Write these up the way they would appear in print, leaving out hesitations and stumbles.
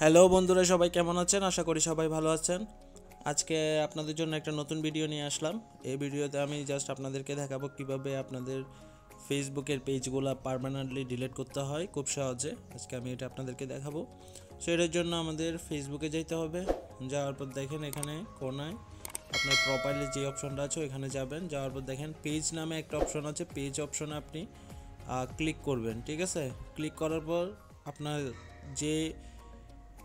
Hello बंधुरा सबाई केमन आछेन आशा करी सबाई भालो आछेन। आज के आपनादेर जोन्नो एकटा नतून भिडियो निये आसलाम। एई भिडियोते आमी जस्ट आपनादेरके देखाबो किभाबे आपनादेर फेसबुकेर पेजगुलो पार्मानेंटली डिलीट करते हय खूब सहजे। आजके आमी एटा आपनादेरके देखाबो। सो एटार जोन्नो आमादेर फेसबुके जेते होबे। जाओयार पर देखेन एखाने कोनाय आपनार प्रपाइले जे अपशनटा आछे एखाने जाबेन। जाओयार पर देखेन पेज नामे एकटा अपशन आछे। पेज अपशने आपनि क्लिक करबेन। ठीक आछे, क्लिक करार पर आपनार जे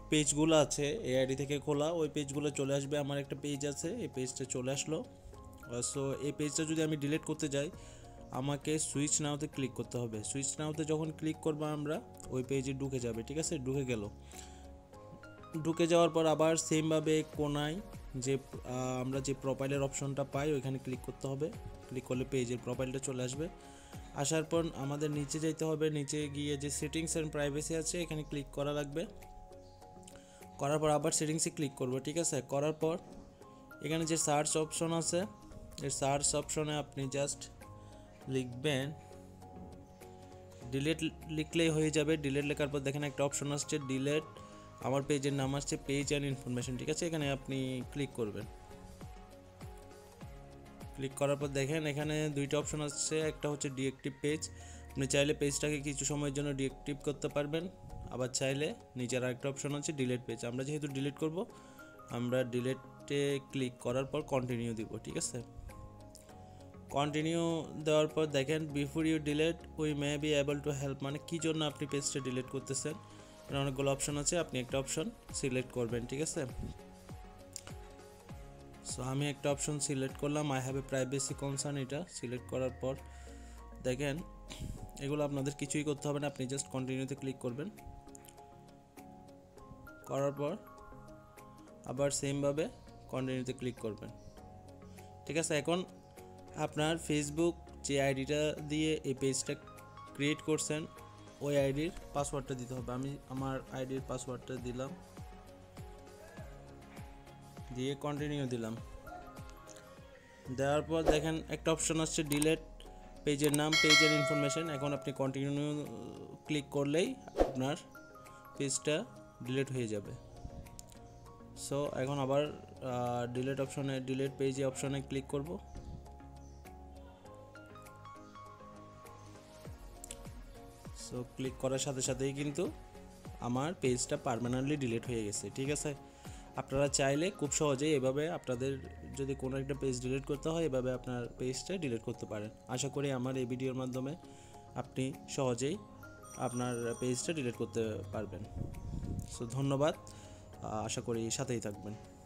पेजगुलो आछे ए आईडी थेके खोला ओई पेजगुलो चले आसबे। आमार एकटा पेज आछे, ए पेजटा चले आसलो। सो ए पेजटा जोदि आमी डिलीट करते जाई आमाके सुइच नाउते क्लिक करते होबे। सुइच नाउते जखन क्लिक करब आमरा ओई पेजे ढुके जाबे। ठीक आछे, ढुके गेलो। ढुके जाओयार पर आबार सेम भाबे कोनाय जे आमरा जे प्रोफाइलेर अपशनटा पाई ओइखाने क्लिक करते होबे। क्लिक करले पेजेर प्रोफाइलटा चले आसबे। आसार पर आमादेर निचे जाइते होबे। निचे गिये जे सेटिंग्स एंड प्राइवेसी आछे एखाने क्लिक करा लागबे। करार पर आबार सेटिंग्स क्लिक करब। ठीक है, करार पर एखाने जे सार्च अपशन आछे सार्च अपशने आपनी जस्ट लिखबेन डिलीट लिखलेई हये जाबे। डिलीट लेखार पर देखें एक अपशन आसछे डिलीट। आमार पेजेर नाम आसछे पेज एंड इनफरमेशन। ठीक है, एखाने आपनी क्लिक करबेन। क्लिक करार पर देखें एखाने दुइटा अपशन आसछे, एकटा होच्छे डिएक्टिव पेज। आपनि चाइले पेजटाके किछु समयेर जोन्नो डिएक्टिव करते पारबेन। আবার চাইলে নিচের আরেকটা অপশন আছে ডিলিট পেজ। আমরা যেহেতু ডিলিট করব আমরা ডিলিটে ক্লিক করার পর কন্টিনিউ দিব। ঠিক আছে, কন্টিনিউ দেওয়ার পর দেখেন before you delete we may be able to help. মানে কি জন্য আপনি পেজটা ডিলিট করতেছেন এর অনেকগুলো অপশন আছে, আপনি একটা অপশন সিলেক্ট করবেন। ঠিক আছে, সো আমি একটা অপশন সিলেক্ট করলাম I have a privacy concern. এটা সিলেক্ট করার পর দেখেন এগুলো আপনাদের কিছুই করতে হবে না, আপনি জাস্ট কন্টিনিউতে ক্লিক করবেন। करार पर आबार सेम भावे कन्टिन्यूते क्लिक करबें। ठीक है, एखन आपनार फेसबुक जे आईडिटा दिए ए पेजटा क्रिएट करछेन ओई आईडिर पासवर्डटा दिते होबे। आमी आमार आईडिर पासवर्डटा दिलाम, दिए कन्टिन्यू दिलाम। देওয়ার पर देखें एक अपशन आसছে डिलीट पेजेर नाम पेज एंड इनफरमेशन। एखन आपनि कन्टिन्यू क्लिक करलेई आपनार पेजटा डिलीट हो जाए। सो এখন আবার ডিলিট অপশনে ডিলিট পেজ অপশনে ক্লিক করব। সো ক্লিক করার সাথে সাথেই কিন্তু আমার পেজটা পার্মানেন্টলি ডিলিট হয়ে গেছে। ঠিক আছে, আপনারা চাইলে খুব সহজেই এভাবে আপনাদের যদি কোনো একটা পেজ ডিলিট করতে হয় এভাবে আপনার পেজটা ডিলিট করতে পারেন। আশা করি আমার এই ভিডিওর মাধ্যমে আপনি সহজেই আপনার পেজটা ডিলিট করতে পারবেন। সো ধন্যবাদ, আশা করি সাথেই থাকবেন।